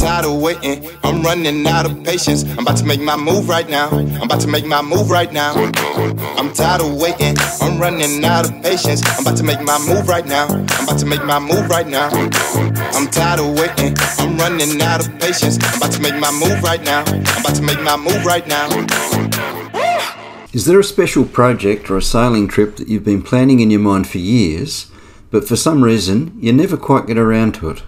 tired of waiting. I'm running out of patience. I'm about to make my move right now. I'm about to make my move right now. I'm tired of waiting. I'm running out of patience. I'm about to make my move right now. I'm about to make my move right now. I'm tired of waiting. I'm running out of patience. I'm about to make my move right now. I'm about to make my move right now. Is there a special project or a sailing trip that you've been planning in your mind for years, but for some reason you never quite get around to it?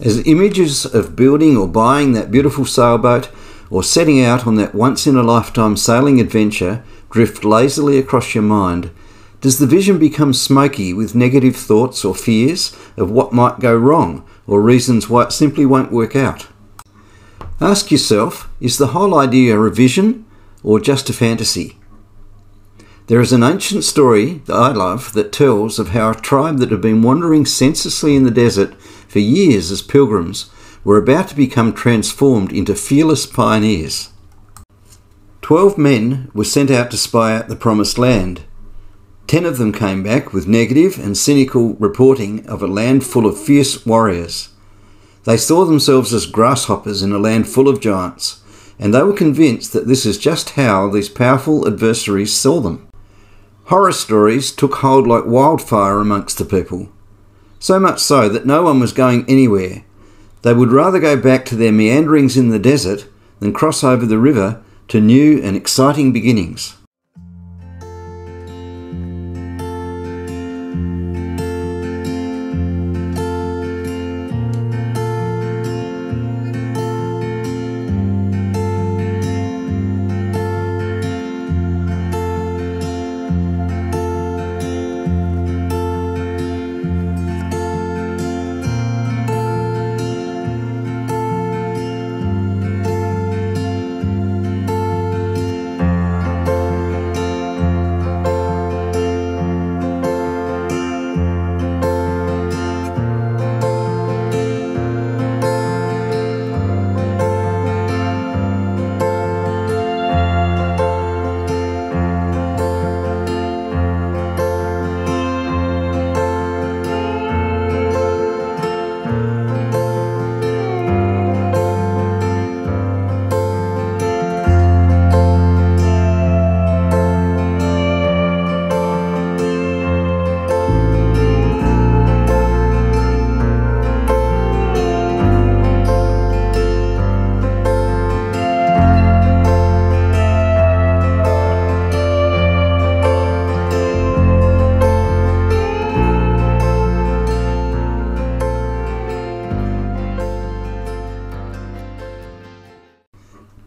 As images of building or buying that beautiful sailboat or setting out on that once-in-a-lifetime sailing adventure drift lazily across your mind, does the vision become smoky with negative thoughts or fears of what might go wrong or reasons why it simply won't work out? Ask yourself, is the whole idea a vision or just a fantasy? There is an ancient story that I love that tells of how a tribe that had been wandering senselessly in the desert for years as pilgrims were about to become transformed into fearless pioneers. 12 men were sent out to spy out the promised land. 10 of them came back with negative and cynical reporting of a land full of fierce warriors. They saw themselves as grasshoppers in a land full of giants, and they were convinced that this is just how these powerful adversaries saw them. Horror stories took hold like wildfire amongst the people, so much so that no one was going anywhere. They would rather go back to their meanderings in the desert than cross over the river to new and exciting beginnings.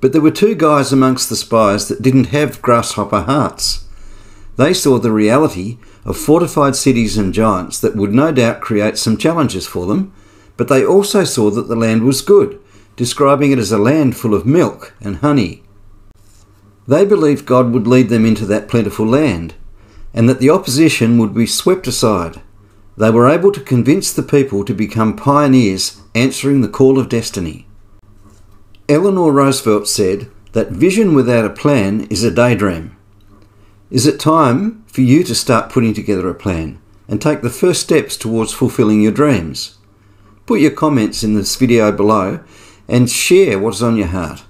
But there were 2 guys amongst the spies that didn't have grasshopper hearts. They saw the reality of fortified cities and giants that would no doubt create some challenges for them, but they also saw that the land was good, describing it as a land full of milk and honey. They believed God would lead them into that plentiful land, and that the opposition would be swept aside. They were able to convince the people to become pioneers, answering the call of destiny. Eleanor Roosevelt said that vision without a plan is a daydream. Is it time for you to start putting together a plan and take the first steps towards fulfilling your dreams? Put your comments in this video below and share what's on your heart.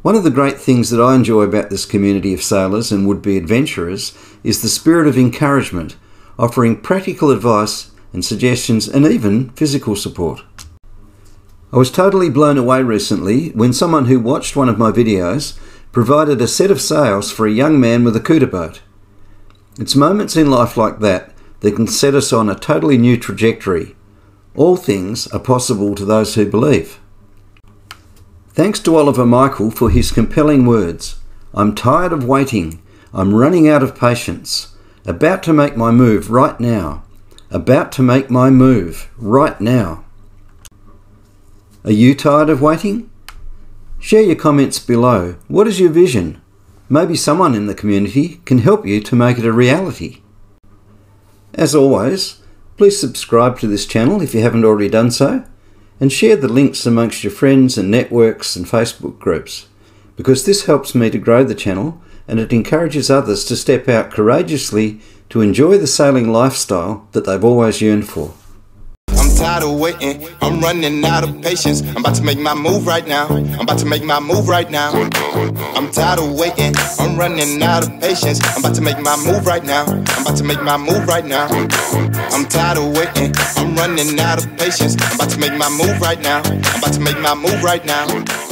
One of the great things that I enjoy about this community of sailors and would-be adventurers is the spirit of encouragement, offering practical advice and suggestions and even physical support. I was totally blown away recently when someone who watched one of my videos provided a set of sails for a young man with a cooter boat. It's moments in life like that that can set us on a totally new trajectory. All things are possible to those who believe. Thanks to Oliver Michael for his compelling words. I'm tired of waiting. I'm running out of patience. About to make my move right now. About to make my move right now. Are you tired of waiting? Share your comments below. What is your vision? Maybe someone in the community can help you to make it a reality. As always, please subscribe to this channel if you haven't already done so, and share the links amongst your friends and networks and Facebook groups, because this helps me to grow the channel and it encourages others to step out courageously to enjoy the sailing lifestyle that they've always yearned for. tired of waiting. I'm running out of patience. I'm about to make my move right now. I'm about to make my move right now. I'm tired of waiting. I'm running out of patience. I'm about to make my move right now. I'm about to make my move right now. I'm tired of waiting. I'm running out of patience. I'm about to make my move right now. I'm about to make my move right now.